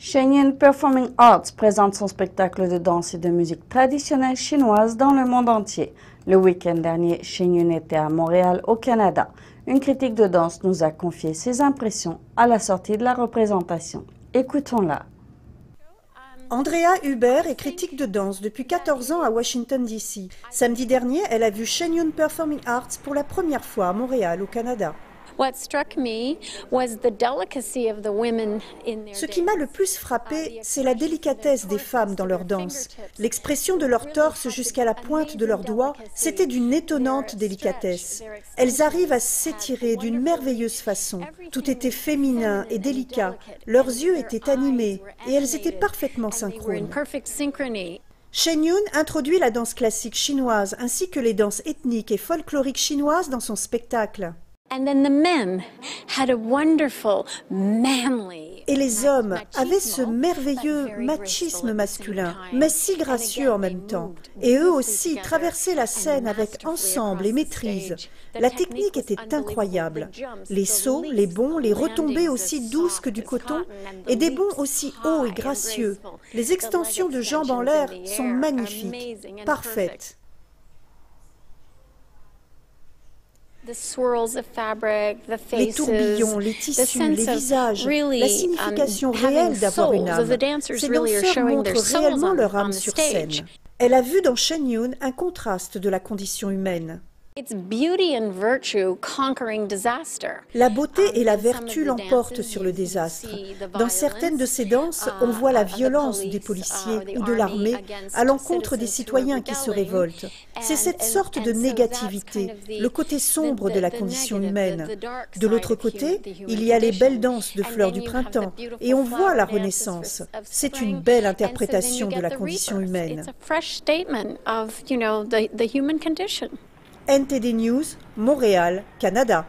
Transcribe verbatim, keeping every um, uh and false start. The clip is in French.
Shen Yun Performing Arts présente son spectacle de danse et de musique traditionnelle chinoise dans le monde entier. Le week-end dernier, Shen Yun était à Montréal, au Canada. Une critique de danse nous a confié ses impressions à la sortie de la représentation. Écoutons-la. Andrea Huber est critique de danse depuis quatorze ans à Washington, D C Samedi dernier, elle a vu Shen Yun Performing Arts pour la première fois à Montréal, au Canada. Ce qui m'a le plus frappé, c'est la délicatesse des femmes dans leur danse. L'expression de leur torse jusqu'à la pointe de leurs doigts, c'était d'une étonnante délicatesse. Elles arrivent à s'étirer d'une merveilleuse façon. Tout était féminin et délicat. Leurs yeux étaient animés et elles étaient parfaitement synchrones. Shen Yun introduit la danse classique chinoise ainsi que les danses ethniques et folkloriques chinoises dans son spectacle. Et les hommes avaient ce merveilleux machisme masculin, mais si gracieux en même temps. Et eux aussi traversaient la scène avec ensemble et maîtrise. La technique était incroyable. Les sauts, les bonds, les retombées aussi douces que du coton, et des bonds aussi hauts et gracieux. Les extensions de jambes en l'air sont magnifiques, parfaites. Les tourbillons, les tissus, les visages, la signification réelle d'avoir une âme. Ces danseurs montrent réellement leur âme sur scène. Elle a vu dans Shen Yun un contraste de la condition humaine. La beauté et la vertu l'emportent sur le désastre. Dans certaines de ces danses, on voit la violence des policiers ou de l'armée à l'encontre des citoyens qui se révoltent. C'est cette sorte de négativité, le côté sombre de la condition humaine. De l'autre côté, il y a les belles danses de fleurs du printemps et on voit la Renaissance. C'est une belle interprétation de la condition humaine. N T D News, Montréal, Canada.